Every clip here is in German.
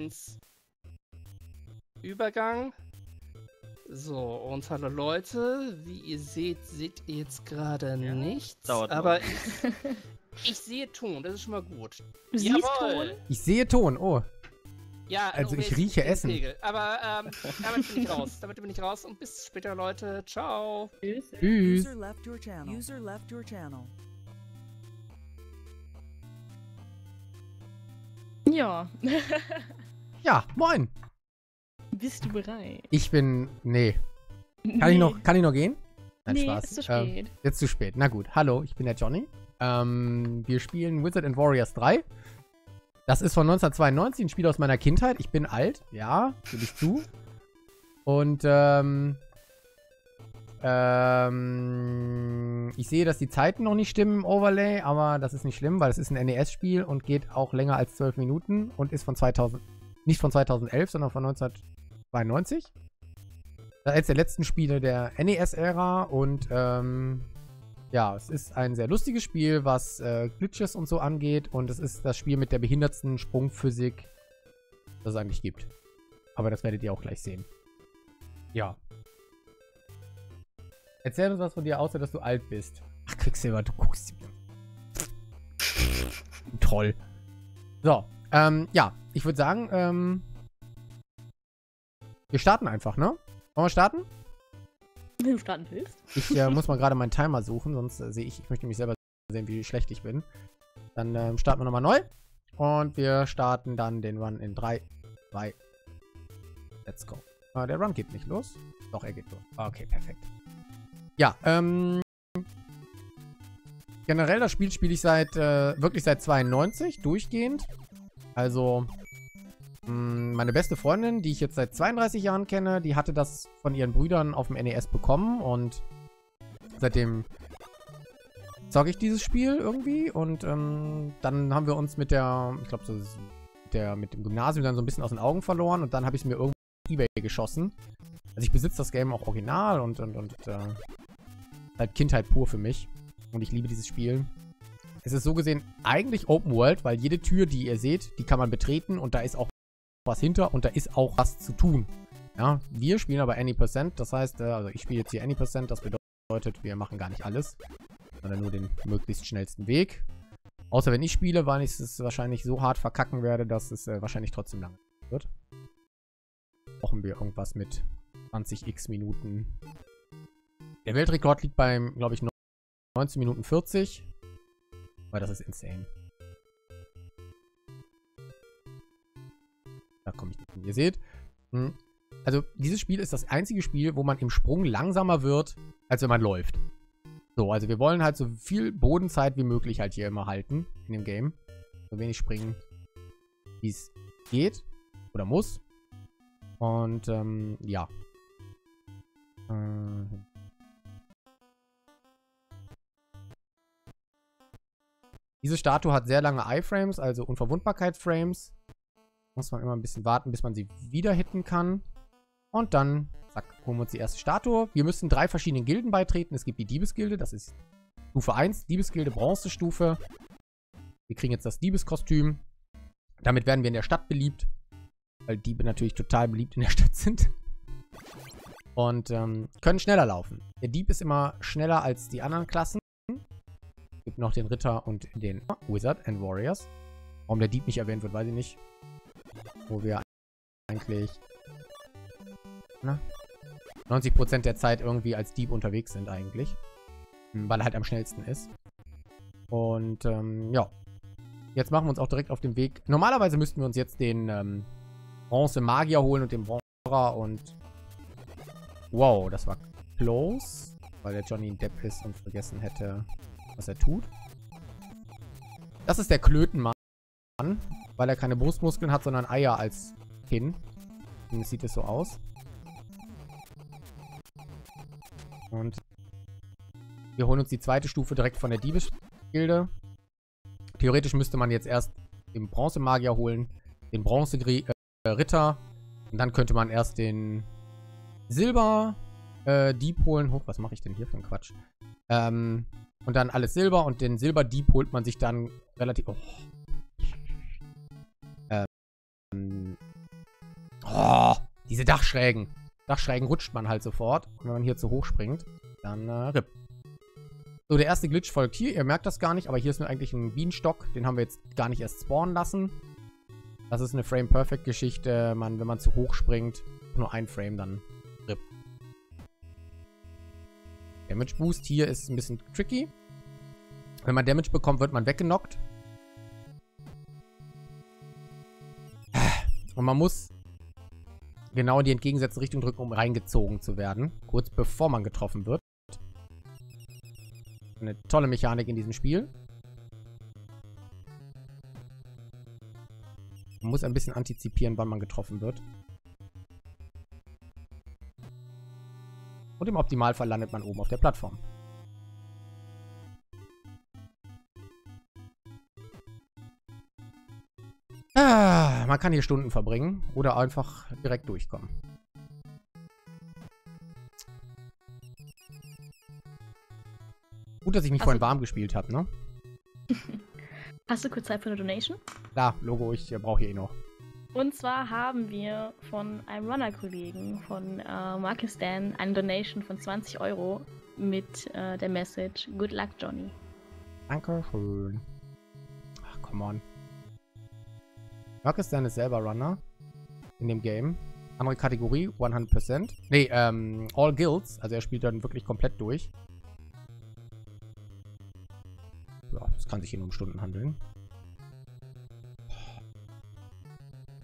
ins Übergang. So, und hallo Leute, wie ihr seht ihr jetzt gerade nichts, dauert aber ich sehe Ton, das ist schon mal gut. Du siehst Ton? Ich sehe Ton, oh. Ja, also ich rieche Essen. Aber damit bin ich raus, und bis später, Leute, ciao. Tschüss. User left your channel. Ja. Ja, moin. Bist du bereit? Ich bin. Nee. Kann ich noch gehen? Nein, nee, Spaß. Ist zu spät. Jetzt zu spät. Na gut. Hallo, ich bin der Johnny. Wir spielen Wizard and Warriors 3. Das ist von 1992, ein Spiel aus meiner Kindheit. Ich bin alt. Ja, gebe ich zu. Und ich sehe, dass die Zeiten noch nicht stimmen im Overlay, aber das ist nicht schlimm, weil es ist ein NES-Spiel und geht auch länger als 12 Minuten und ist von 2000. Nicht von 2011, sondern von 1992. Eines der letzten Spiele der NES-Ära und ja, es ist ein sehr lustiges Spiel, was Glitches und so angeht, und es ist das Spiel mit der behindertsten Sprungphysik, das es eigentlich gibt. Aber das werdet ihr auch gleich sehen. Ja. Erzähl uns was von dir, außer dass du alt bist. Ach, Quicksilver, du guckst. Toll. So, ja. Ich würde sagen, wir starten einfach, ne? Wollen wir starten? Wenn du starten willst. Ich muss mal gerade meinen Timer suchen, sonst sehe ich, möchte mich selber sehen, wie schlecht ich bin. Dann starten wir nochmal neu. Und wir starten dann den Run in 3, 2, let's go. Der Run geht nicht los. Doch, er geht los. Okay, perfekt. Ja, generell das Spiel spiele ich seit, wirklich seit 92, durchgehend. Also, meine beste Freundin, die ich jetzt seit 32 Jahren kenne, die hatte das von ihren Brüdern auf dem NES bekommen und seitdem zocke ich dieses Spiel irgendwie und dann haben wir uns mit der, ich glaube, mit dem Gymnasium dann so ein bisschen aus den Augen verloren und dann habe ich es mir irgendwo auf eBay geschossen. Also ich besitze das Game auch original und halt Kindheit pur für mich und ich liebe dieses Spiel. Es ist so gesehen eigentlich Open World, weil jede Tür, die ihr seht, die kann man betreten und da ist auch was hinter und da ist auch was zu tun. Ja, wir spielen aber Any%, das heißt, also ich spiele jetzt hier Any%, das bedeutet, wir machen gar nicht alles, sondern nur den möglichst schnellsten Weg. Außer wenn ich spiele, weil ich es wahrscheinlich so hart verkacken werde, dass es wahrscheinlich trotzdem lang wird. Brauchen wir irgendwas mit 20x Minuten. Der Weltrekord liegt beim, glaube ich, 19 Minuten 40. Weil das ist insane. Da komme ich nicht hin. Ihr seht. Also dieses Spiel ist das einzige Spiel, wo man im Sprung langsamer wird, als wenn man läuft. So, also wir wollen halt so viel Bodenzeit wie möglich halt hier immer halten in dem Game. So wenig springen, wie es geht oder muss. Und ja. Diese Statue hat sehr lange Iframes, also Unverwundbarkeitsframes. Muss man immer ein bisschen warten, bis man sie wieder hitten kann. Und dann, zack, holen wir uns die erste Statue. Wir müssen 3 verschiedenen Gilden beitreten. Es gibt die Diebesgilde, das ist Stufe 1. Diebesgilde, Bronzestufe. Wir kriegen jetzt das Diebeskostüm. Damit werden wir in der Stadt beliebt. Weil Diebe natürlich total beliebt in der Stadt sind. Und können schneller laufen. Der Dieb ist immer schneller als die anderen Klassen. Noch den Ritter und den Wizard and Warriors. Warum der Dieb nicht erwähnt wird, weiß ich nicht. Wo wir eigentlich 90% der Zeit irgendwie als Dieb unterwegs sind eigentlich. Weil er halt am schnellsten ist. Und ja. Jetzt machen wir uns auch direkt auf den Weg. Normalerweise müssten wir uns jetzt den Bronze Magier holen und den Bronze und... Wow, das war close. Weil der Johnny ein Depp ist und vergessen hätte... was er tut. Das ist der Klötenmann, weil er keine Brustmuskeln hat, sondern Eier als Kinn. Zumindest sieht es so aus. Und wir holen uns die zweite Stufe direkt von der Diebesgilde. Theoretisch müsste man jetzt erst den Bronzemagier holen, den Bronze-Ritter und dann könnte man erst den Silber-Dieb holen. Oh, was mache ich denn hier für einen Quatsch? Und dann alles Silber und den Silberdieb holt man sich dann relativ... Oh. Oh, diese Dachschrägen. Dachschrägen rutscht man halt sofort. Und wenn man hier zu hoch springt, dann RIP. So, der erste Glitch folgt hier. Ihr merkt das gar nicht, aber hier ist nur eigentlich ein Bienenstock. Den haben wir jetzt gar nicht erst spawnen lassen. Das ist eine Frame-Perfect-Geschichte. Wenn man zu hoch springt, nur ein Frame, dann RIP. Damage Boost hier ist ein bisschen tricky. Wenn man Damage bekommt, wird man weggenockt. Und man muss genau in die entgegengesetzte Richtung drücken, um reingezogen zu werden. Kurz bevor man getroffen wird. Eine tolle Mechanik in diesem Spiel. Man muss ein bisschen antizipieren, wann man getroffen wird. Und im Optimalfall landet man oben auf der Plattform. Man kann hier Stunden verbringen oder einfach direkt durchkommen. Gut, dass ich mich vorhin warm gespielt habe, ne? Hast du kurz Zeit für eine Donation? Da, Logo, ich brauche hier eh noch. Und zwar haben wir von einem Runner-Kollegen von Murkistan eine Donation von 20 Euro mit der Message Good Luck, Johnny. Dankeschön. Ach, come on. Murkistan ist selber Runner in dem Game. Andere Kategorie, 100%. Nee, All Guilds. Also er spielt dann wirklich komplett durch. Ja, es kann sich hier nur um Stunden handeln.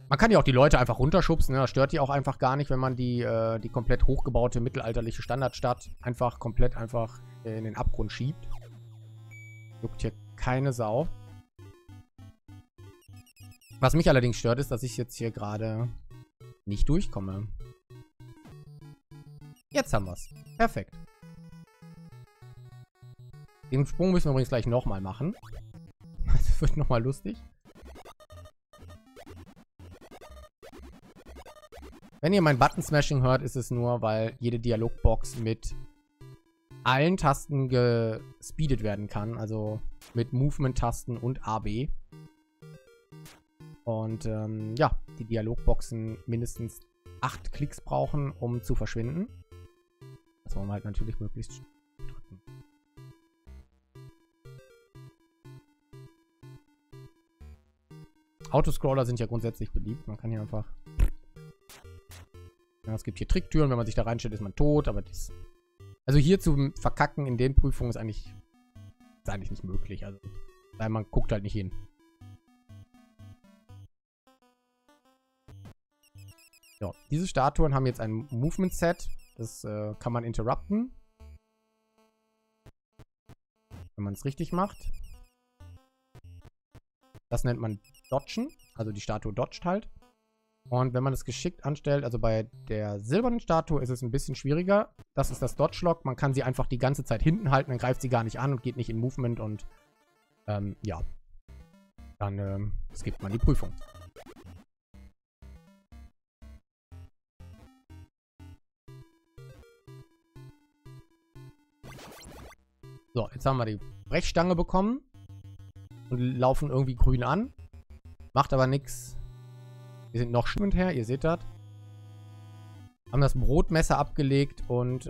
Man kann ja auch die Leute einfach runterschubsen, ne? Das stört die auch einfach gar nicht, wenn man die komplett hochgebaute mittelalterliche Standardstadt einfach komplett in den Abgrund schiebt. Juckt hier keine Sau. Was mich allerdings stört, ist, dass ich jetzt hier gerade nicht durchkomme. Jetzt haben wir es. Perfekt. Den Sprung müssen wir übrigens gleich nochmal machen. Das wird nochmal lustig. Wenn ihr mein Button-Smashing hört, ist es nur, weil jede Dialogbox mit allen Tasten gespeedet werden kann. Also mit Movement-Tasten und AB. Und ja, die Dialogboxen mindestens 8 Klicks brauchen, um zu verschwinden. Das wollen wir halt natürlich möglichst drücken. Autoscroller sind ja grundsätzlich beliebt. Man kann hier einfach... Ja, es gibt hier Tricktüren, wenn man sich da reinstellt, ist man tot, aber das... Also hier zu verkacken in den Prüfungen ist eigentlich nicht möglich, also man guckt halt nicht hin. Ja, diese Statuen haben jetzt ein Movement-Set, das kann man interrupten, wenn man es richtig macht. Das nennt man Dodgen, also die Statue dodgt halt. Und wenn man es geschickt anstellt, also bei der silbernen Statue ist es ein bisschen schwieriger. Das ist das Dodge-Lock. Man kann sie einfach die ganze Zeit hinten halten, dann greift sie gar nicht an und geht nicht in Movement und ja. Dann skippt man die Prüfung. So, jetzt haben wir die Brechstange bekommen und laufen irgendwie grün an. Macht aber nichts. Wir sind noch schwimmend her, ihr seht das. Haben das Brotmesser abgelegt und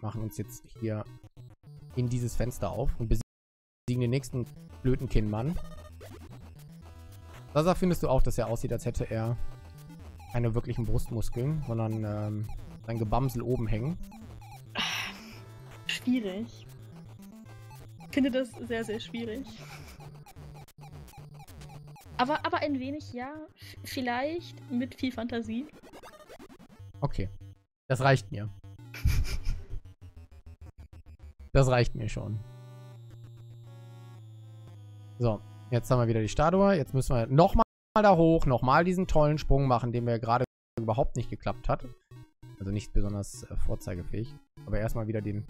machen uns jetzt hier in dieses Fenster auf und besiegen den nächsten blöden Kinnmann. Da findest du auch, dass er aussieht, als hätte er keine wirklichen Brustmuskeln, sondern sein Gebamsel oben hängen. Schwierig. Ich finde das sehr, sehr schwierig. Aber ein wenig, ja. Vielleicht mit viel Fantasie. Okay. Das reicht mir. Das reicht mir schon. So. Jetzt haben wir wieder die Statue. Jetzt müssen wir nochmal da hoch. Nochmal diesen tollen Sprung machen, den wir gerade überhaupt nicht geklappt hat. Also nicht besonders vorzeigefähig. Aber erstmal wieder den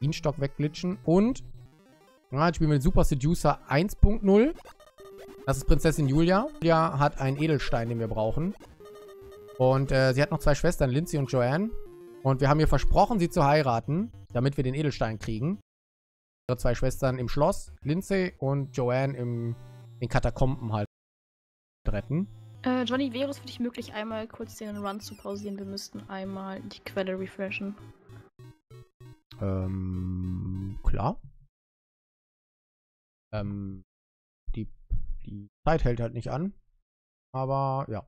Bienenstock wegglitschen. Und jetzt spielen wir den Super Seducer 1.0. Das ist Prinzessin Julia. Julia hat einen Edelstein, den wir brauchen. Und sie hat noch 2 Schwestern, Lindsay und Joanne. Und wir haben ihr versprochen, sie zu heiraten, damit wir den Edelstein kriegen. Ihre 2 Schwestern im Schloss, Lindsay und Joanne in den Katakomben halt. retten? Johnny, wäre es für dich möglich, einmal kurz den Run zu pausieren? Wir müssten einmal die Quelle refreshen. Klar. Die Zeit hält halt nicht an. Aber ja.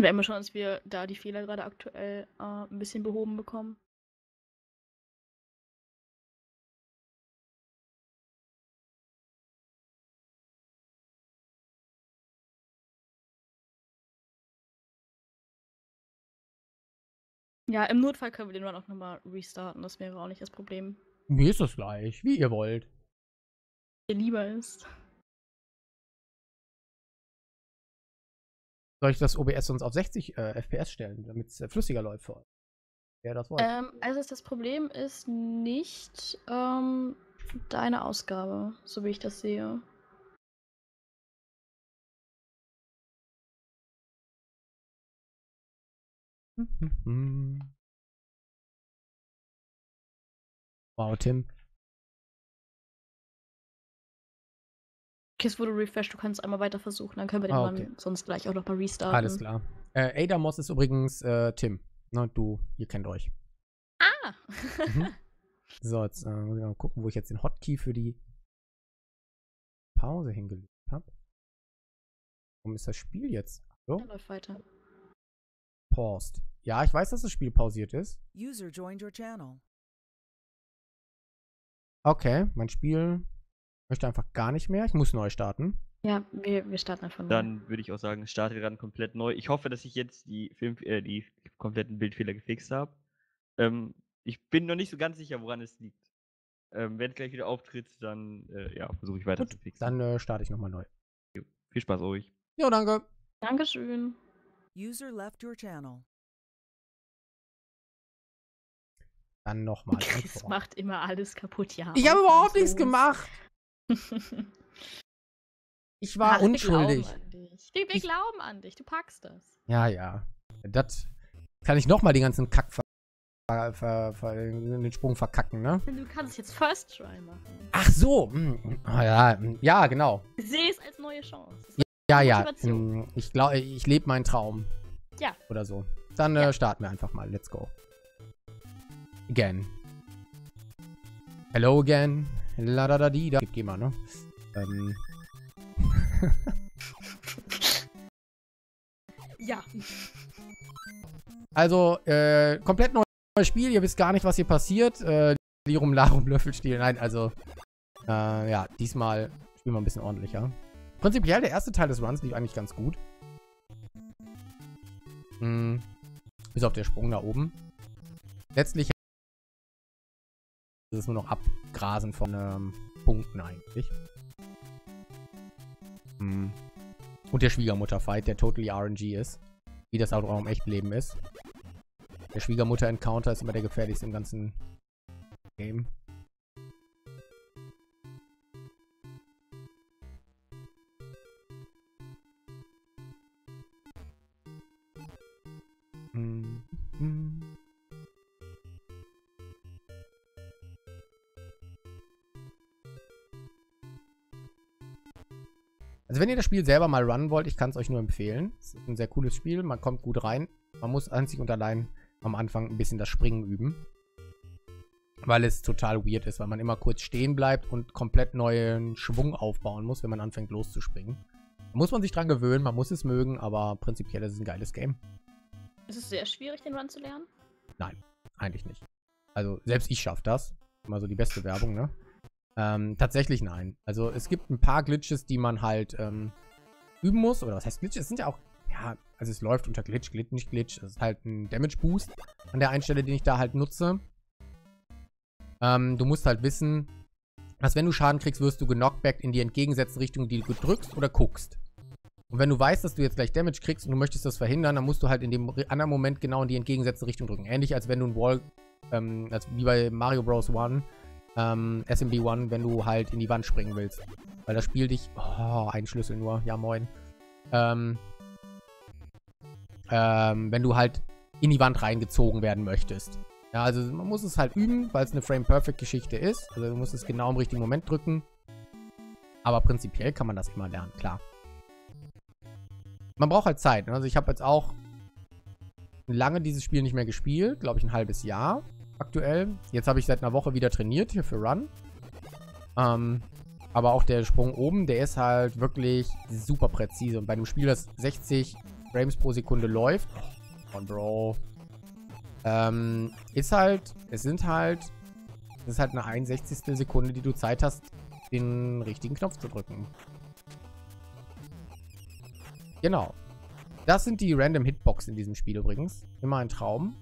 Wir haben schon, dass wir da die Fehler gerade aktuell ein bisschen behoben bekommen. Ja, im Notfall können wir den Run auch nochmal restarten, das wäre auch nicht das Problem. Mir ist das gleich, wie ihr wollt. Dir lieber ist. Soll ich das OBS sonst auf 60 FPS stellen, damit es flüssiger läuft für euch? Ja, das wollt. Also das Problem ist nicht deine Ausgabe, so wie ich das sehe. Wow, Tim. Okay, es wurde refreshed, du kannst einmal weiter versuchen, dann können wir den Mann sonst gleich auch noch mal restarten. Alles klar. Adamos ist übrigens Tim. Na, du, ihr kennt euch. Ah! So, jetzt muss ich mal gucken, wo ich jetzt den Hotkey für die Pause hingelegt habe. Warum ist das Spiel jetzt? So? Er läuft weiter. Paused. Ja, ich weiß, dass das Spiel pausiert ist. User joined your channel. Okay, mein Spiel möchte einfach gar nicht mehr. Ich muss neu starten. Ja, wir starten einfach neu. Dann würde ich auch sagen, starte dann komplett neu. Ich hoffe, dass ich jetzt die kompletten Bildfehler gefixt habe. Ich bin noch nicht so ganz sicher, woran es liegt. Wenn es gleich wieder auftritt, dann ja, versuche ich weiter zu fixen. Dann starte ich nochmal neu. Viel Spaß euch. Jo, danke. Dankeschön. User left your channel. Dann nochmal. Chris macht immer alles kaputt, ja. Ich habe überhaupt nichts gemacht. Ich war unschuldig. Wir glauben an dich, du packst das. Ja, ja. Das kann ich nochmal den ganzen Kack den Sprung verkacken, ne? Du kannst es jetzt First Try machen. Ach so. Ja, ja, genau. Ich sehe es als neue Chance. Ja, ja, ich glaube, ich lebe meinen Traum. Ja. Oder so. Dann ja. Starten wir einfach mal. Let's go. Again. Hello again. La da da di da. Geh mal, ne? Ja. Also, komplett neues Spiel. Ihr wisst gar nicht, was hier passiert. Lirum, Larum, Löffelstil. Nein, also, ja, diesmal spielen wir ein bisschen ordentlicher. Prinzipiell, der erste Teil des Runs lief eigentlich ganz gut. Bis auf der Sprung da oben. Letztlich ist es nur noch Abgrasen von Punkten eigentlich. Und der Schwiegermutter-Fight, der totally RNG ist. Wie das auch im echten Leben ist. Der Schwiegermutter-Encounter ist immer der gefährlichste im ganzen Game. Also wenn ihr das Spiel selber mal runnen wollt, ich kann es euch nur empfehlen. Es ist ein sehr cooles Spiel, man kommt gut rein. Man muss einzig und allein am Anfang ein bisschen das Springen üben. Weil es total weird ist, weil man immer kurz stehen bleibt und komplett neuen Schwung aufbauen muss, wenn man anfängt loszuspringen. Da muss man sich dran gewöhnen, man muss es mögen, aber prinzipiell ist es ein geiles Game. Ist es sehr schwierig, den Run zu lernen? Nein, eigentlich nicht. Also selbst ich schaffe das. Immer so die beste Werbung, ne? Tatsächlich nein. Also es gibt ein paar Glitches, die man halt üben muss. Oder was heißt Glitches? Es sind ja auch, ja, also es läuft unter Glitch, Glitch, nicht Glitch. Es ist halt ein Damage Boost an der einen Stelle, den ich da halt nutze. Du musst halt wissen, dass wenn du Schaden kriegst, wirst du genockbackt in die entgegengesetzte Richtung, die du drückst oder guckst. Und wenn du weißt, dass du jetzt gleich Damage kriegst und du möchtest das verhindern, dann musst du halt in dem anderen Moment genau in die entgegengesetzte Richtung drücken. Ähnlich als wenn du ein Wall, wie bei Mario Bros. 1, SMB1, wenn du halt in die Wand springen willst. Weil das Spiel dich... Oh, ein Schlüssel nur. Ja, moin. Wenn du halt in die Wand reingezogen werden möchtest. Ja, also man muss es halt üben, weil es eine Frame-Perfect-Geschichte ist. Also du musst es genau im richtigen Moment drücken. Aber prinzipiell kann man das immer lernen, klar. Man braucht halt Zeit. Also ich habe jetzt auch lange dieses Spiel nicht mehr gespielt. Glaube ich, ein halbes Jahr aktuell. Jetzt habe ich seit einer Woche wieder trainiert hier für Run. Aber auch der Sprung oben, der ist halt wirklich super präzise. Und bei einem Spiel, das 60 Frames pro Sekunde läuft, es ist halt eine 61. Sekunde, die du Zeit hast, den richtigen Knopf zu drücken. Genau. Das sind die Random Hitbox in diesem Spiel übrigens. Immer ein Traum.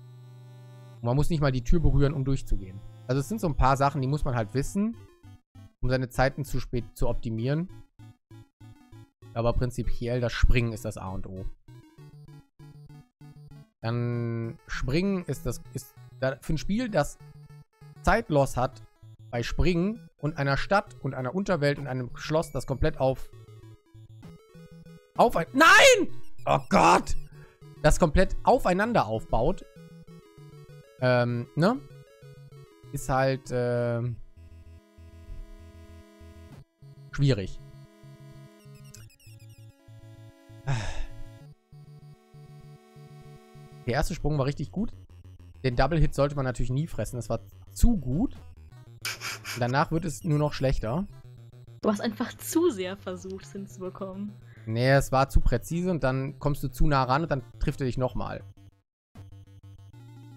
Und man muss nicht mal die Tür berühren, um durchzugehen. Also es sind so ein paar Sachen, die muss man halt wissen, um seine Zeiten zu spät zu optimieren. Aber prinzipiell, das Springen ist das A und O. Dann Springen ist das... Ist für ein Spiel, das Zeitloss hat bei Springen und einer Stadt und einer Unterwelt und einem Schloss, das komplett Nein! Oh Gott! Das komplett aufeinander aufbaut. Ne? Ist halt, schwierig. Der erste Sprung war richtig gut. Den Double Hit sollte man natürlich nie fressen. Das war zu gut. Und danach wird es nur noch schlechter. Du hast einfach zu sehr versucht, es hinzubekommen. Nee, es war zu präzise und dann kommst du zu nah ran und dann trifft er dich nochmal.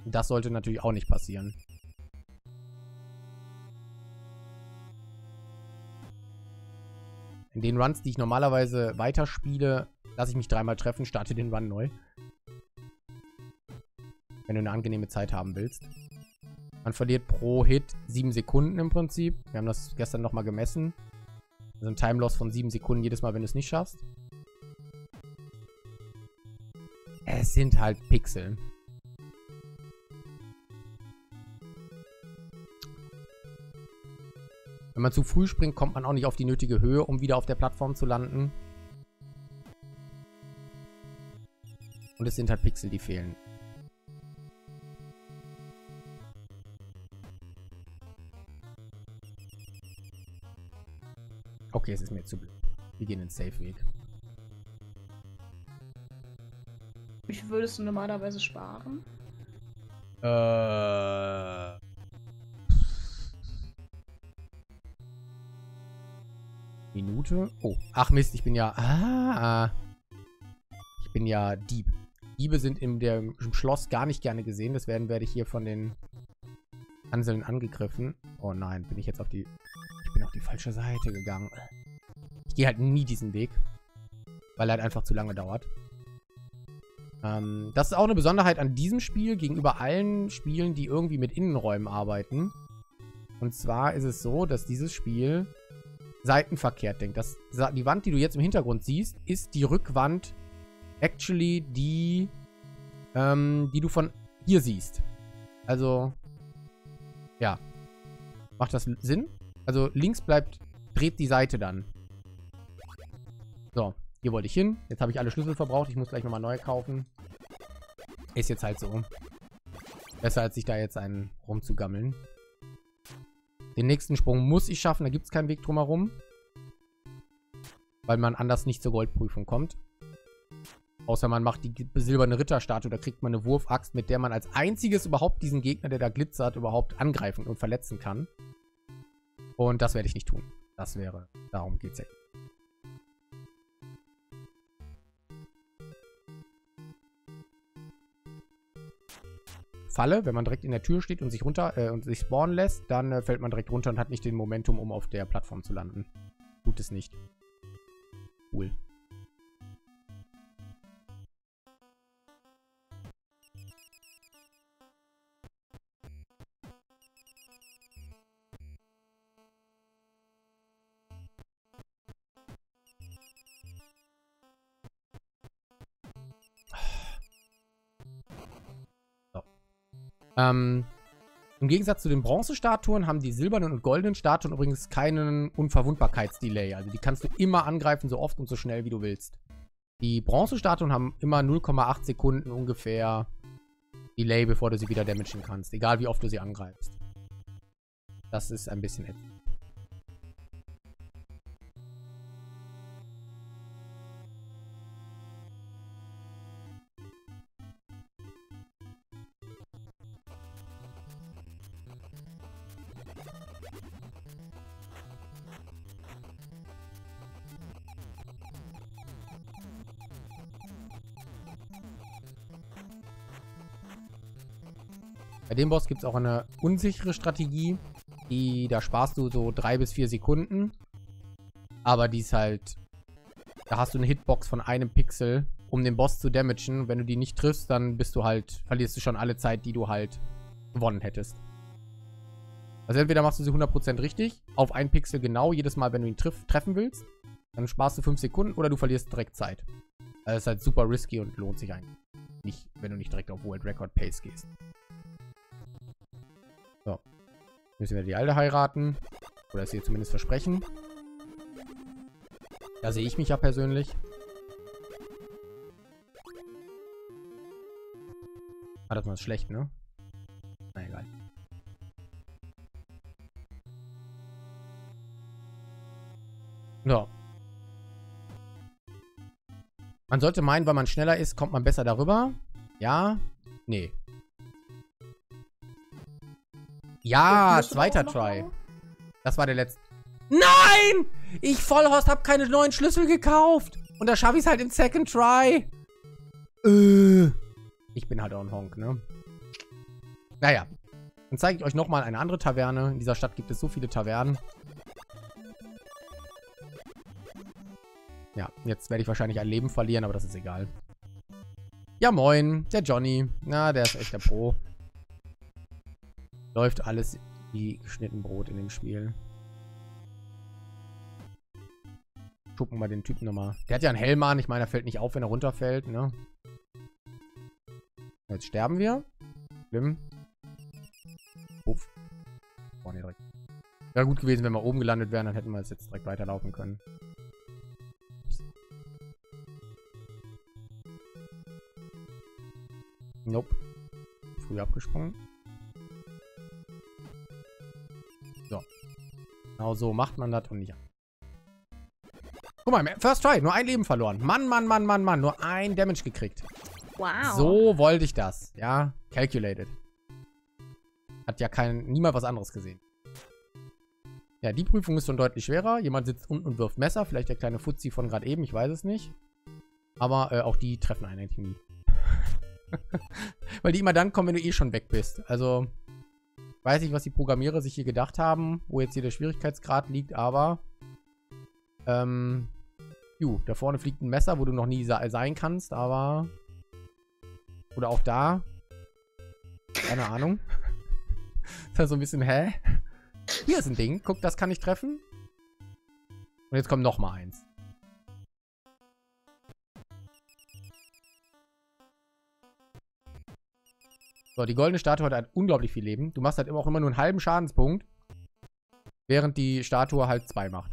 Das sollte natürlich auch nicht passieren. In den Runs, die ich normalerweise weiterspiele, lasse ich mich dreimal treffen, starte den Run neu. Wenn du eine angenehme Zeit haben willst. Man verliert pro Hit 7 Sekunden im Prinzip. Wir haben das gestern nochmal gemessen. Also ein Time-Loss von 7 Sekunden jedes Mal, wenn du es nicht schaffst. Es sind halt Pixel. Wenn man zu früh springt, kommt man auch nicht auf die nötige Höhe, um wieder auf der Plattform zu landen. Und es sind halt Pixel, die fehlen. Okay, es ist mir zu blöd. Wir gehen den Safe-Weg. Wie viel würdest du normalerweise sparen? Minute. Oh, ach Mist, ich bin ja... Ich bin ja Dieb. Diebe sind im Schloss gar nicht gerne gesehen. Deswegen werde ich hier von den Hanseln angegriffen. Oh nein, bin ich jetzt auf die... Ich bin auf die falsche Seite gegangen. Ich gehe halt nie diesen Weg. Weil er halt einfach zu lange dauert. Das ist auch eine Besonderheit an diesem Spiel gegenüber allen Spielen, die irgendwie mit Innenräumen arbeiten. Und zwar ist es so, dass dieses Spiel... seitenverkehrt denkt. Die Wand, die du jetzt im Hintergrund siehst, ist die Rückwand actually die, die du von hier siehst. Also, ja. Macht das Sinn? Also links dreht die Seite dann. So, hier wollte ich hin. Jetzt habe ich alle Schlüssel verbraucht. Ich muss gleich nochmal neu kaufen. Ist jetzt halt so. Besser, als sich da jetzt einen rumzugammeln. Den nächsten Sprung muss ich schaffen, da gibt es keinen Weg drumherum. Weil man anders nicht zur Goldprüfung kommt. Außer man macht die silberne Ritterstatue, da kriegt man eine Wurfaxt, mit der man als einziges überhaupt diesen Gegner, der da glitzert, überhaupt angreifen und verletzen kann. Und das werde ich nicht tun. Das wäre, darum geht es ja. Falle, wenn man direkt in der Tür steht und sich runter und sich spawnen lässt, dann fällt man direkt runter und hat nicht den Momentum, um auf der Plattform zu landen. Tut es nicht. Cool. Im Gegensatz zu den Bronzestatuen haben die silbernen und goldenen Statuen übrigens keinen Unverwundbarkeitsdelay. Also die kannst du immer angreifen, so oft und so schnell, wie du willst. Die Bronzestatuen haben immer 0,8 Sekunden ungefähr Delay, bevor du sie wieder damagen kannst. Egal wie oft du sie angreifst. Das ist ein bisschen ätzend. Bei dem Boss gibt es auch eine unsichere Strategie, die da sparst du so 3 bis 4 Sekunden, aber die ist halt, da hast du eine Hitbox von einem Pixel, um den Boss zu damagen. Wenn du die nicht triffst, dann bist du halt, verlierst du schon alle Zeit, die du halt gewonnen hättest. Also entweder machst du sie 100% richtig, auf einen Pixel genau, jedes Mal, wenn du ihn treffen willst, dann sparst du 5 Sekunden oder du verlierst direkt Zeit. Also ist halt super risky und lohnt sich eigentlich nicht, wenn du nicht direkt auf World Record Pace gehst. So, müssen wir die Alte heiraten. Oder es ihr zumindest versprechen. Da sehe ich mich ja persönlich. Ah, das war schlecht, ne? Na egal. So. Man sollte meinen, weil man schneller ist, kommt man besser darüber. Ja? Nee. Ja, zweiter Try. Das war der letzte. Nein! Ich, Vollhorst, habe keine neuen Schlüssel gekauft. Und da schaffe ich es halt im Second Try. Ich bin halt auch ein Honk, ne? Naja. Dann zeige ich euch nochmal eine andere Taverne. In dieser Stadt gibt es so viele Tavernen. Ja, jetzt werde ich wahrscheinlich ein Leben verlieren, aber das ist egal. Ja, moin. Der Johnny. Na, der ist echt der Pro. Läuft alles wie geschnitten Brot in dem Spiel. Gucken wir den Typen nochmal. Der hat ja einen Helm an. Ich meine, er fällt nicht auf, wenn er runterfällt, ne? Jetzt sterben wir. Schlimm. Uff. Vorne direkt. Wäre gut gewesen, wenn wir oben gelandet wären, dann hätten wir jetzt direkt weiterlaufen können. Ups. Nope. Früh abgesprungen. So. Genau so macht man das und nicht. Guck mal, First Try, nur ein Leben verloren. Mann, Mann, Mann, Mann, Mann, nur ein Damage gekriegt. Wow. So wollte ich das. Ja, calculated. Hat ja niemand was anderes gesehen. Ja, die Prüfung ist schon deutlich schwerer. Jemand sitzt unten und wirft Messer. Vielleicht der kleine Fuzzi von gerade eben, ich weiß es nicht. Aber auch die treffen einen eigentlich nie. Weil die immer dann kommen, wenn du eh schon weg bist. Also... Weiß nicht, was die Programmierer sich hier gedacht haben, wo jetzt hier der Schwierigkeitsgrad liegt, aber... da vorne fliegt ein Messer, wo du noch nie sein kannst, aber... Oder auch da. Keine Ahnung. Ist halt so ein bisschen, hä? Hier ist ein Ding. Guck, das kann ich treffen. Und jetzt kommt nochmal eins. So, die goldene Statue hat unglaublich viel Leben. Du machst halt auch immer nur einen halben Schadenspunkt, während die Statue halt 2 macht.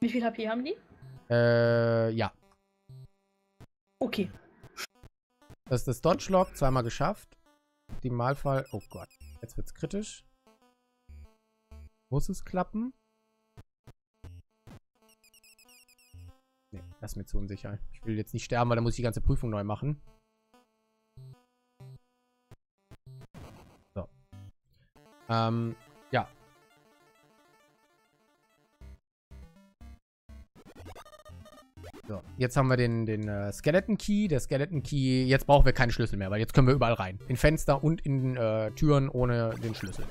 Wie viel HP haben die? Ja. Okay. Das ist das Dodge-Lock, 2-mal geschafft. Optimalfall, oh Gott, jetzt wird's kritisch. Muss es klappen? Nee, das ist mir zu unsicher. Ich will jetzt nicht sterben, weil dann muss ich die ganze Prüfung neu machen. Ja. So, jetzt haben wir den Skeleton Key. Der Skeleton Key, jetzt brauchen wir keinen Schlüssel mehr, weil jetzt können wir überall rein. In Fenster und in Türen ohne den Schlüssel.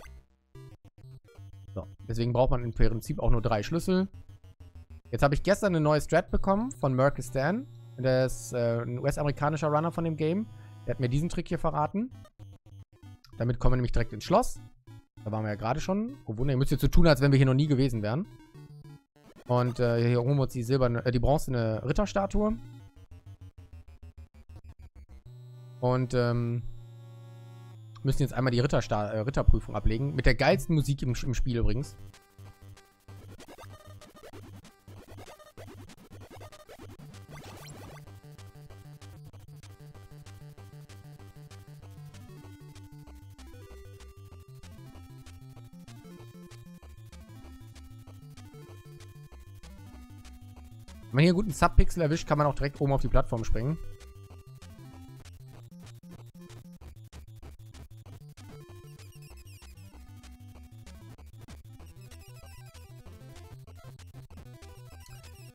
So, deswegen braucht man im Prinzip auch nur 3 Schlüssel. Jetzt habe ich gestern eine neue Strat bekommen von Murkistan. Der ist ein US-amerikanischer Runner von dem Game. Der hat mir diesen Trick hier verraten. Damit kommen wir nämlich direkt ins Schloss. Da waren wir ja gerade schon. Oh Wunder, ihr müsst jetzt so tun, als wenn wir hier noch nie gewesen wären. Und hier holen wir uns die bronzene Ritterstatue. Und müssen jetzt einmal die Ritterprüfung ablegen. Mit der geilsten Musik im Spiel übrigens. Wenn man hier einen guten Subpixel erwischt, kann man auch direkt oben auf die Plattform springen.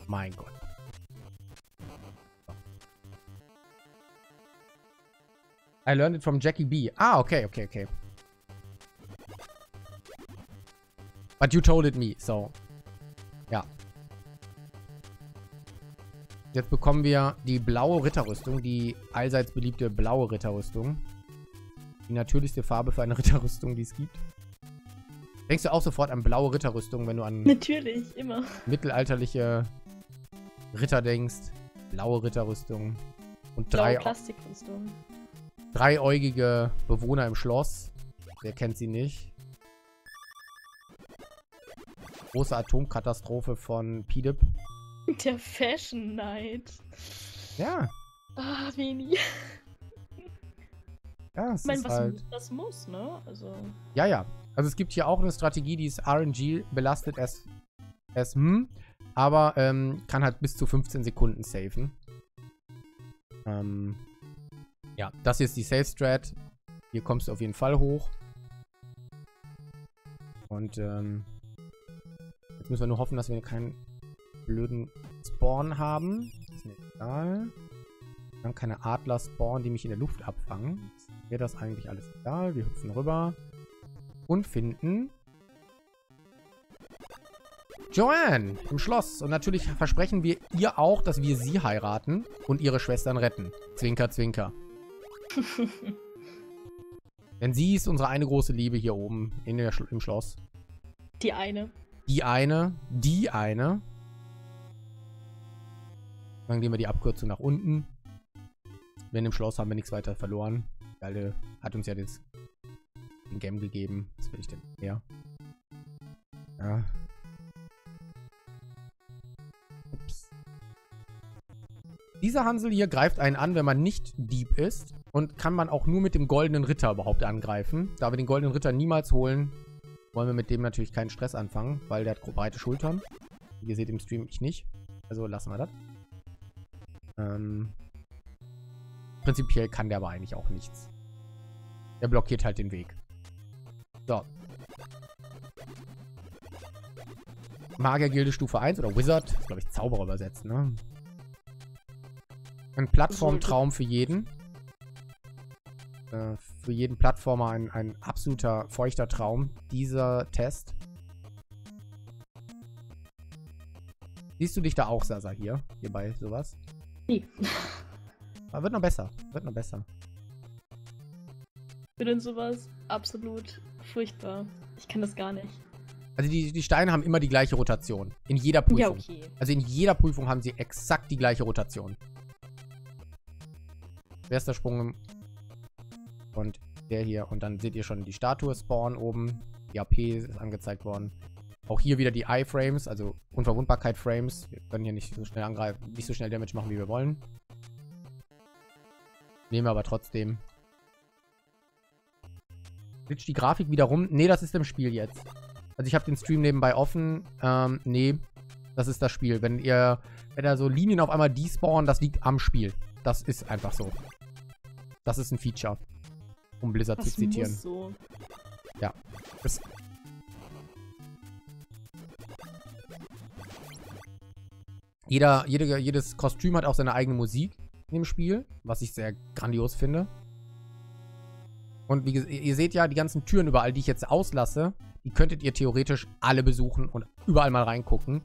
Mein Gott. I learned it from Jackie B. Ah, okay, okay, okay. But you told it me, so. Ja. Jetzt bekommen wir die blaue Ritterrüstung, die allseits beliebte blaue Ritterrüstung. Die natürlichste Farbe für eine Ritterrüstung, die es gibt. Denkst du auch sofort an blaue Ritterrüstung, wenn du an... Natürlich, immer. ...mittelalterliche Ritter denkst. Blaue Ritterrüstung. Und drei... Blaue Plastikrüstung. Dreiäugige Bewohner im Schloss. Wer kennt sie nicht? Große Atomkatastrophe von PDIP. Der Fashion Night. Ja. Ah, oh, Mini. Ja, es ich meine, ist was halt... das muss, ne? Also... Ja, ja. Also es gibt hier auch eine Strategie, die ist RNG belastet aber kann halt bis zu 15 Sekunden saven. Ja, das hier ist die Safe Strat. Hier kommst du auf jeden Fall hoch. Und jetzt müssen wir nur hoffen, dass wir keinen blöden Spawn haben. Ist mir egal. Wir haben keine Adler spawnen, die mich in der Luft abfangen. Ist mir das eigentlich alles egal. Wir hüpfen rüber. Und finden... Joanne im Schloss. Und natürlich versprechen wir ihr auch, dass wir sie heiraten und ihre Schwestern retten. Zwinker, zwinker. Denn sie ist unsere eine große Liebe hier oben in der im Schloss. Die eine. Die eine. Die eine. Dann gehen wir die Abkürzung nach unten. Denn im Schloss haben wir nichts weiter verloren. Die Alte hat uns ja jetzt den Gem gegeben. Was will ich denn mehr? Ja. Ups. Dieser Hansel hier greift einen an, wenn man nicht Dieb ist. Und kann man auch nur mit dem goldenen Ritter überhaupt angreifen. Da wir den goldenen Ritter niemals holen, wollen wir mit dem natürlich keinen Stress anfangen, weil der hat breite Schultern. Wie ihr seht im Stream, ich nicht. Also lassen wir das. Prinzipiell kann der aber eigentlich auch nichts. Der blockiert halt den Weg. So. Magiergilde Stufe 1 oder Wizard. Das glaube ich Zauberer übersetzt, ne? Ein Plattformtraum für jeden. Für jeden Plattformer ein absoluter feuchter Traum, dieser Test. Siehst du dich da auch, Sasa, hier bei sowas? Nee. Aber wird noch besser, wird noch besser. Ich finde sowas absolut furchtbar. Ich kann das gar nicht. Also die Steine haben immer die gleiche Rotation, in jeder Prüfung. Ja, okay. Also in jeder Prüfung haben sie exakt die gleiche Rotation. Erster Sprung im und der hier. Und dann seht ihr schon die Statue Spawn oben. Die AP ist angezeigt worden. Auch hier wieder die I-Frames, also Unverwundbarkeit Frames. Wir können hier nicht so schnell angreifen, nicht so schnell Damage machen, wie wir wollen. Nehmen wir aber trotzdem. Glitcht die Grafik wieder rum? Nee, das ist im Spiel jetzt. Also ich habe den Stream nebenbei offen. Nee, das ist das Spiel. Wenn da so Linien auf einmal despawnen, das liegt am Spiel. Das ist einfach so. Das ist ein Feature. Um Blizzard das zu zitieren. Muss so. Ja. Das jedes Kostüm hat auch seine eigene Musik in dem Spiel, was ich sehr grandios finde. Und wie ihr seht ja, die ganzen Türen überall, die ich jetzt auslasse, die könntet ihr theoretisch alle besuchen und überall mal reingucken.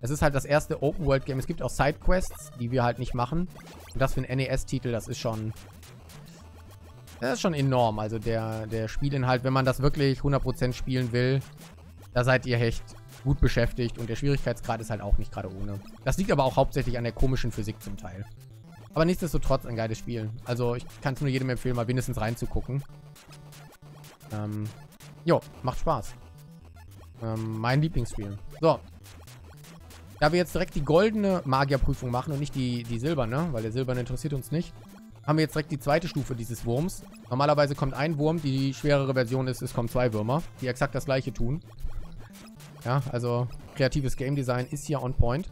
Es ist halt das erste Open-World-Game. Es gibt auch Sidequests, die wir halt nicht machen. Und das für einen NES-Titel, das ist schon enorm. Also der Spielinhalt, wenn man das wirklich 100% spielen will, da seid ihr echt gut beschäftigt. Und der Schwierigkeitsgrad ist halt auch nicht gerade ohne. Das liegt aber auch hauptsächlich an der komischen Physik zum Teil. Aber nichtsdestotrotz ein geiles Spiel. Also ich kann es nur jedem empfehlen, mal wenigstens reinzugucken. Jo, macht Spaß. Mein Lieblingsspiel. So. Da wir jetzt direkt die goldene Magierprüfung machen und nicht die silberne, weil der silberne interessiert uns nicht, haben wir jetzt direkt die zweite Stufe dieses Wurms. Normalerweise kommt ein Wurm, die schwerere Version ist, es kommen zwei Würmer, die exakt das gleiche tun. Ja, also kreatives Game Design ist hier on point.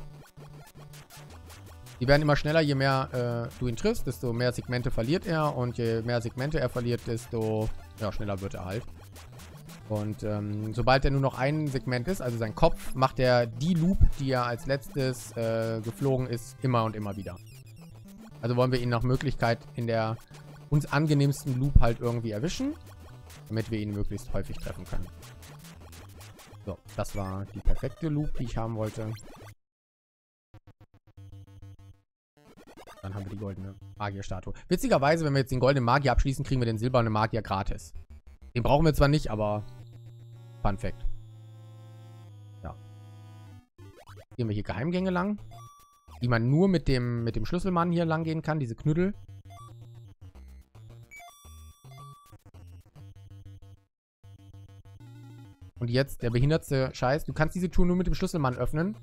Die werden immer schneller, je mehr du ihn triffst, desto mehr Segmente verliert er. Und je mehr Segmente er verliert, desto schneller wird er halt. Und sobald er nur noch ein Segment ist, also sein Kopf, macht er die Loop, die er als letztes geflogen ist, immer und immer wieder. Also wollen wir ihn nach Möglichkeit in der uns angenehmsten Loop halt irgendwie erwischen, damit wir ihn möglichst häufig treffen können. So, das war die perfekte Loop, die ich haben wollte. Dann haben wir die goldene Magierstatue. Witzigerweise, wenn wir jetzt den goldenen Magier abschließen, kriegen wir den silbernen Magier gratis. Den brauchen wir zwar nicht, aber Fun Fact. Ja. Gehen wir hier Geheimgänge lang, die man nur mit dem Schlüsselmann hier lang gehen kann, diese Knüttel. Und jetzt der behinderte Scheiß. Du kannst diese Tür nur mit dem Schlüsselmann öffnen.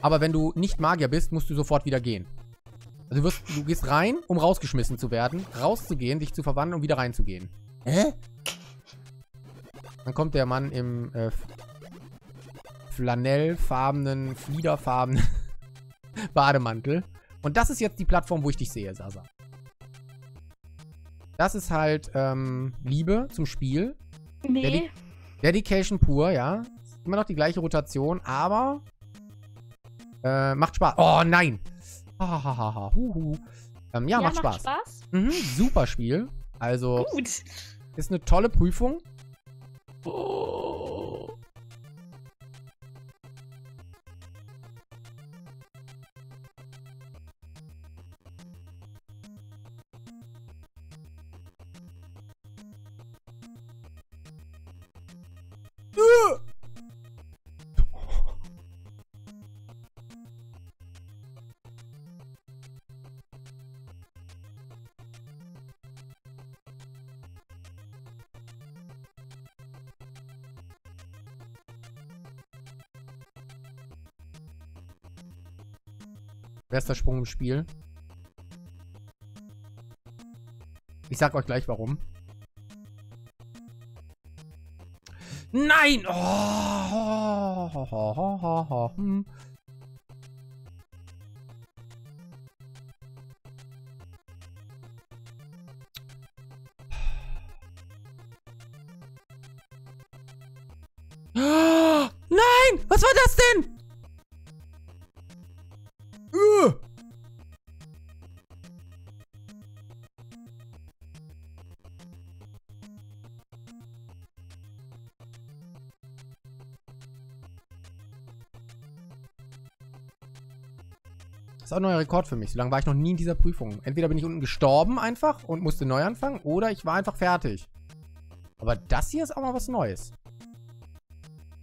Aber wenn du nicht Magier bist, musst du sofort wieder gehen. Also du gehst rein, um rausgeschmissen zu werden, rauszugehen, dich zu verwandeln und wieder reinzugehen. Hä? Dann kommt der Mann im flanellfarbenen, fliederfarbenen Bademantel. Und das ist jetzt die Plattform, wo ich dich sehe, Sasa. Das ist halt Liebe zum Spiel. Nee. Dedication pur, ja. Immer noch die gleiche Rotation, aber macht Spaß. Oh nein! Ja, macht Spaß. Mhm, super Spiel. Also gut. Ist eine tolle Prüfung. Oh. Bester Sprung im Spiel. Ich sag euch gleich warum. Nein! Oh. Nein! Was war das denn? Ein neuer Rekord für mich. So lange war ich noch nie in dieser Prüfung. Entweder bin ich unten gestorben einfach und musste neu anfangen oder ich war einfach fertig. Aber das hier ist auch mal was Neues.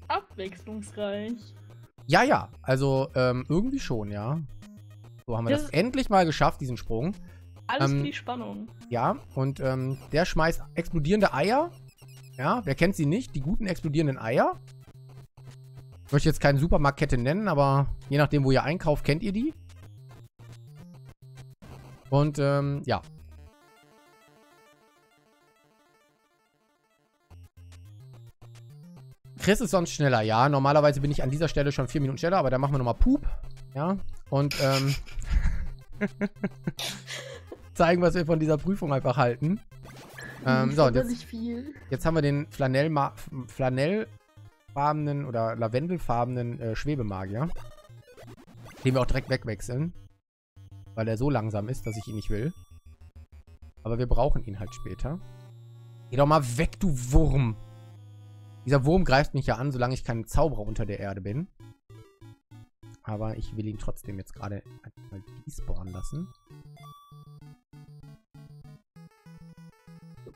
Abwechslungsreich. Ja, ja. Also irgendwie schon, ja. So haben wir das endlich mal geschafft, diesen Sprung. Alles für die Spannung. Ja, und der schmeißt explodierende Eier. Ja, wer kennt sie nicht? Die guten explodierenden Eier. Ich möchte jetzt keine Supermarktkette nennen, aber je nachdem, wo ihr einkauft, kennt ihr die. Und, ja. Chris ist sonst schneller, ja. Normalerweise bin ich an dieser Stelle schon 4 Minuten schneller, aber da machen wir nochmal Pup. Ja. Und, zeigen, was wir von dieser Prüfung einfach halten. So, und jetzt haben wir den flanellfarbenen oder lavendelfarbenen Schwebemagier. Den wir auch direkt wegwechseln. Weil er so langsam ist, dass ich ihn nicht will. Aber wir brauchen ihn halt später. Geh doch mal weg, du Wurm! Dieser Wurm greift mich ja an, solange ich kein Zauberer unter der Erde bin. Aber ich will ihn trotzdem jetzt gerade mal despawnen lassen. Das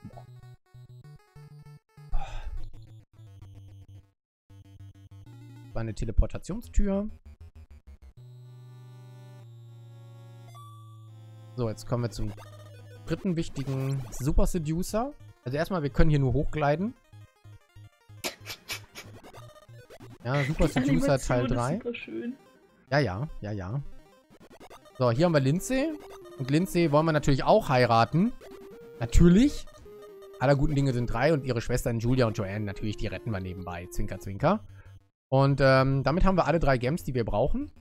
war eine Teleportationstür. So, jetzt kommen wir zum dritten wichtigen Super Seducer. Also erstmal, wir können hier nur hochgleiten. Ja, Super Seducer Teil 3. Ja. So, hier haben wir Lindsay. Und Lindsay wollen wir natürlich auch heiraten. Natürlich. Aller guten Dinge sind 3 und ihre Schwestern Julia und Joanne, natürlich, die retten wir nebenbei. Zwinker, zwinker. Und damit haben wir alle 3 Gems, die wir brauchen.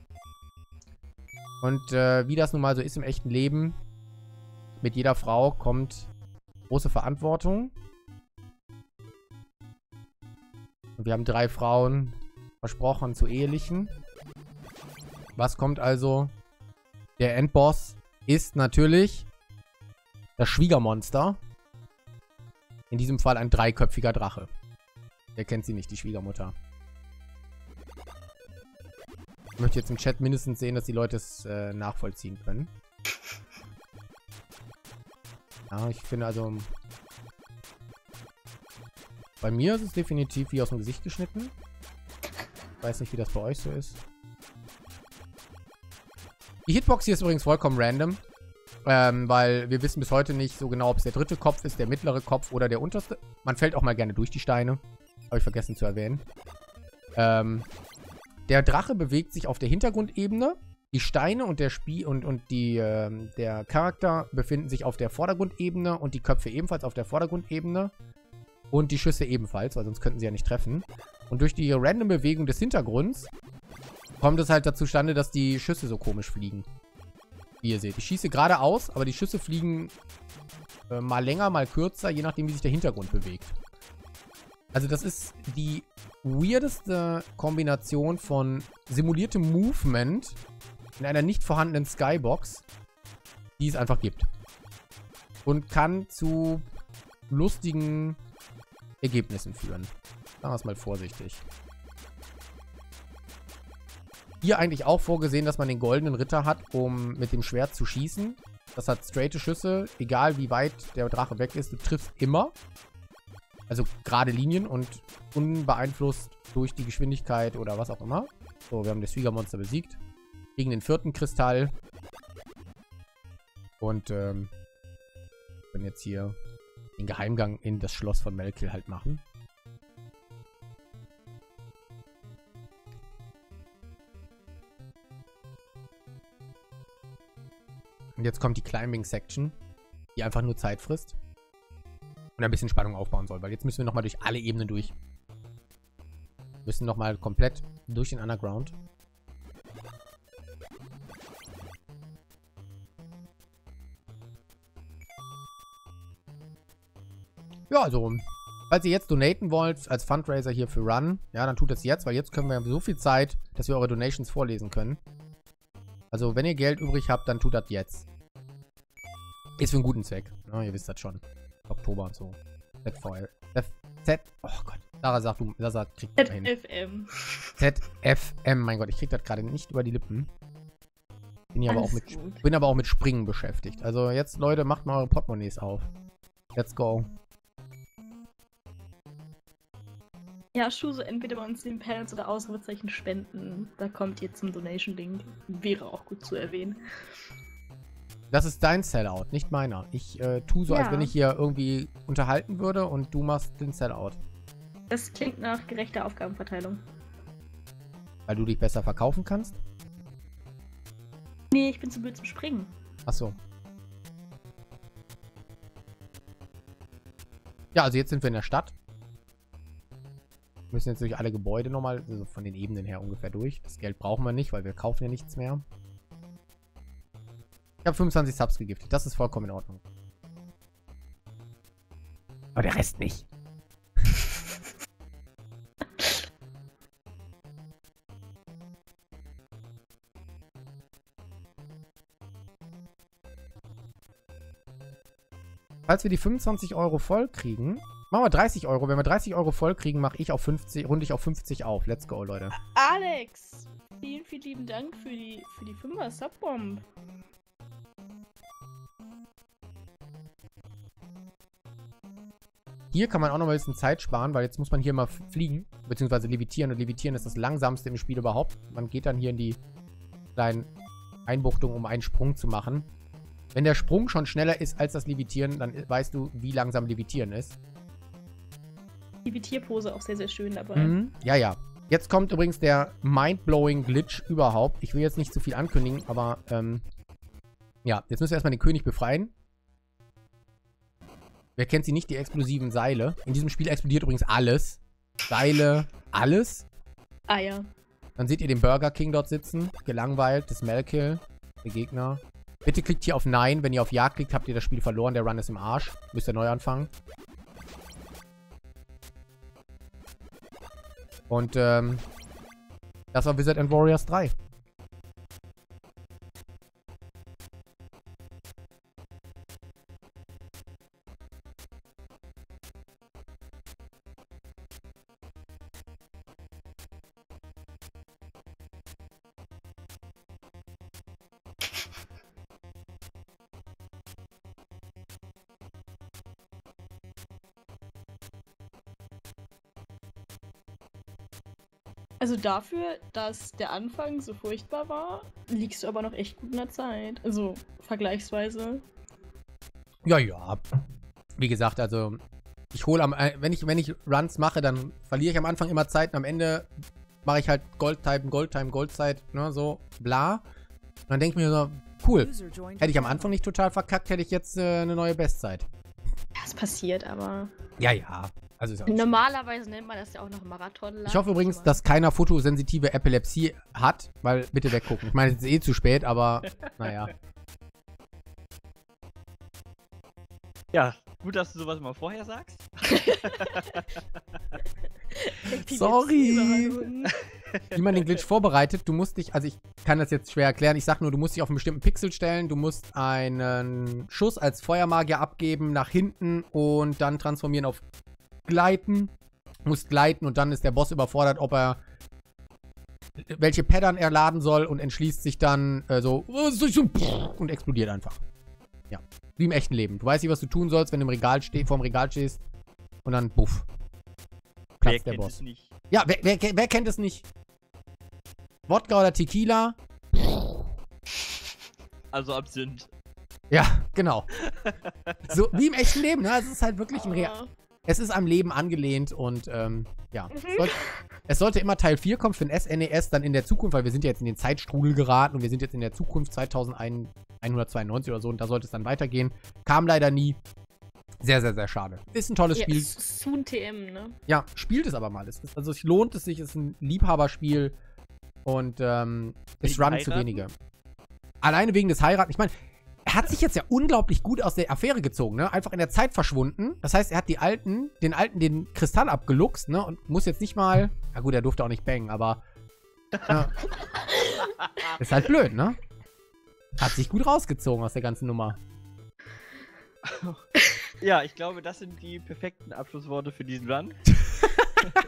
Und wie das nun mal so ist im echten Leben, mit jeder Frau kommt große Verantwortung. Und wir haben 3 Frauen versprochen zu ehelichen. Was kommt also? Der Endboss ist natürlich das Schwiegermonster. In diesem Fall ein 3-köpfiger Drache. Wer kennt sie nicht, die Schwiegermutter? Ich möchte jetzt im Chat mindestens sehen, dass die Leute es nachvollziehen können. Ja, ich finde also... Bei mir ist es definitiv wie aus dem Gesicht geschnitten. Ich weiß nicht, wie das bei euch so ist. Die Hitbox hier ist übrigens vollkommen random. Weil wir wissen bis heute nicht so genau, ob es der dritte Kopf ist, der mittlere Kopf oder der unterste. Man fällt auch mal gerne durch die Steine. Habe ich vergessen zu erwähnen. Der Drache bewegt sich auf der Hintergrundebene. Die Steine und der der Charakter befinden sich auf der Vordergrundebene und die Köpfe ebenfalls auf der Vordergrundebene. Und die Schüsse ebenfalls, weil sonst könnten sie ja nicht treffen. Und durch die random Bewegung des Hintergrunds kommt es halt dazu zustande, dass die Schüsse so komisch fliegen. Wie ihr seht, ich schieße geradeaus, aber die Schüsse fliegen mal länger, mal kürzer, je nachdem, wie sich der Hintergrund bewegt. Also das ist die weirdeste Kombination von simuliertem Movement in einer nicht vorhandenen Skybox, die es einfach gibt. Und kann zu lustigen Ergebnissen führen. Sagen wir es mal vorsichtig. Hier eigentlich auch vorgesehen, dass man den goldenen Ritter hat, um mit dem Schwert zu schießen. Das hat straighte Schüsse, egal wie weit der Drache weg ist, du triffst immer. Also gerade Linien und unbeeinflusst durch die Geschwindigkeit oder was auch immer. So, wir haben das Schwiegermonster besiegt. Gegen den 4. Kristall. Und können jetzt hier den Geheimgang in das Schloss von Melkill halt machen. Und jetzt kommt die Climbing Section, die einfach nur Zeit frisst und ein bisschen Spannung aufbauen soll, weil jetzt müssen wir nochmal durch alle Ebenen durch. Wir müssen nochmal komplett durch den Underground. Ja, also, falls ihr jetzt donaten wollt als Fundraiser hier für Run, ja, dann tut das jetzt, weil jetzt können wir so viel Zeit, dass wir eure Donations vorlesen können. Also, wenn ihr Geld übrig habt, dann tut das jetzt. Ist für einen guten Zweck. Ja, ihr wisst das schon. Oktober und so. ZVL. Z. Oh Gott. Sarah sagt, du. Sarah kriegt das hin. ZFM. ZFM. Mein Gott, ich krieg das gerade nicht über die Lippen. Bin hier aber auch mit Springen beschäftigt. Also, jetzt, Leute, macht mal eure Portemonnaies auf. Let's go. Ja, Schuze, entweder bei uns in den Panels oder Ausrufezeichen spenden. Da kommt ihr zum Donation-Link. Wäre auch gut zu erwähnen. Das ist dein Sellout, nicht meiner. Ich tue so, ja, als wenn ich hier irgendwie unterhalten würde und du machst den Sellout. Das klingt nach gerechter Aufgabenverteilung. Weil du dich besser verkaufen kannst? Nee, ich bin zu blöd zum Springen. Ach so. Ja, also jetzt sind wir in der Stadt. Wir müssen jetzt durch alle Gebäude nochmal, also von den Ebenen her ungefähr durch. Das Geld brauchen wir nicht, weil wir kaufen ja nichts mehr. Ich habe 25 Subs gegiftet, das ist vollkommen in Ordnung. Aber der Rest nicht. Falls wir die 25 Euro voll kriegen... Machen wir 30 Euro. Wenn wir 30 Euro voll kriegen, mache ich auf 50, runde ich auf 50 auf. Let's go, Leute. Alex, vielen, vielen lieben Dank für die 5er Subbomb. Hier kann man auch noch mal ein bisschen Zeit sparen, weil jetzt muss man hier mal fliegen, beziehungsweise levitieren. Und levitieren ist das langsamste im Spiel überhaupt. Man geht dann hier in die kleinen Einbuchtungen, um einen Sprung zu machen. Wenn der Sprung schon schneller ist als das Levitieren, dann weißt du, wie langsam Levitieren ist. Levitierpose auch sehr, sehr schön dabei. Mhm. Ja, ja. Jetzt kommt übrigens der mindblowing Glitch überhaupt. Ich will jetzt nicht zu viel ankündigen, aber ja, jetzt müssen wir erstmal den König befreien. Wer kennt sie nicht, die explosiven Seile? In diesem Spiel explodiert übrigens alles. Seile, alles. Eier. Ah, ja. Dann seht ihr den Burger King dort sitzen, gelangweilt, das Melkill. Der Gegner. Bitte klickt hier auf Nein. Wenn ihr auf Ja klickt, habt ihr das Spiel verloren. Der Run ist im Arsch. Müsst ihr neu anfangen. Und das war Wizard & Warriors 3. Also dafür, dass der Anfang so furchtbar war, liegst du aber noch echt gut in der Zeit. Also vergleichsweise. Ja, ja. Wie gesagt, also ich hole am... Wenn ich Runs mache, dann verliere ich am Anfang immer Zeit und am Ende mache ich halt Goldzeit, ne, so, bla. Und dann denke ich mir so, cool. Hätte ich am Anfang nicht total verkackt, hätte ich jetzt eine neue Bestzeit. Das passiert aber. Ja, ja. Also ist normalerweise nennt man das ja auch noch Marathonlauf. Ich hoffe übrigens, dass keiner fotosensitive Epilepsie hat, weil bitte weggucken. Ich meine, es ist eh zu spät, aber naja. Ja, gut, dass du sowas mal vorher sagst. Sorry. Wie man den Glitch vorbereitet, du musst dich, also ich kann das jetzt schwer erklären, ich sag nur, du musst dich auf einen bestimmten Pixel stellen, du musst einen Schuss als Feuermagier abgeben, nach hinten und dann transformieren auf Gleiten, musst gleiten und dann ist der Boss überfordert, ob er welche Pattern er laden soll und entschließt sich dann so und explodiert einfach. Ja, wie im echten Leben. Du weißt nicht, was du tun sollst, wenn du im Regal vorm Regal stehst und dann buff. Platzt der Boss. Ja, wer kennt es nicht? Wodka oder Tequila? Also Absinth. Ja, genau. So wie im echten Leben, ne? Es ist halt wirklich ein Real. Es ist am Leben angelehnt und, ja. Es sollte immer Teil 4 kommen für den SNES, dann in der Zukunft, weil wir sind ja jetzt in den Zeitstrudel geraten und wir sind jetzt in der Zukunft 2192 oder so und da sollte es dann weitergehen. Kam leider nie. Sehr, sehr, sehr schade. Ist ein tolles Spiel. Ist so ein TM, ne? Ja, spielt es aber mal. Also es lohnt es sich, es ist ein Liebhaberspiel und, es run zu wenige. Alleine wegen des Heiraten, ich meine... Er hat sich jetzt ja unglaublich gut aus der Affäre gezogen, ne? Einfach in der Zeit verschwunden. Das heißt, er hat den Kristall abgeluchst, ne? Und muss jetzt nicht mal... Na gut, er durfte auch nicht bangen, aber... Ja. Ist halt blöd, ne? Hat sich gut rausgezogen aus der ganzen Nummer. Ja, ich glaube, das sind die perfekten Abschlussworte für diesen Run.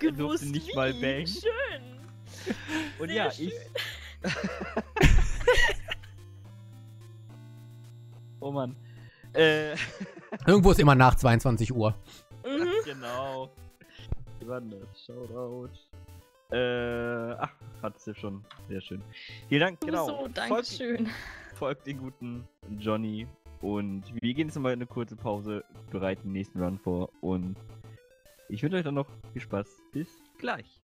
Er durfte nicht mal bangen. Schön. Und sehr ja, schön. Ich... Oh Mann. Irgendwo ist immer nach 22 Uhr. Mhm. Ach, genau. Shoutout. Ach, hat's ja schon. Sehr schön. Vielen Dank, genau. So, Dankeschön. Folgt den guten Johnny. Und wir gehen jetzt mal in eine kurze Pause, bereiten den nächsten Run vor. Und ich wünsche euch dann noch viel Spaß. Bis gleich.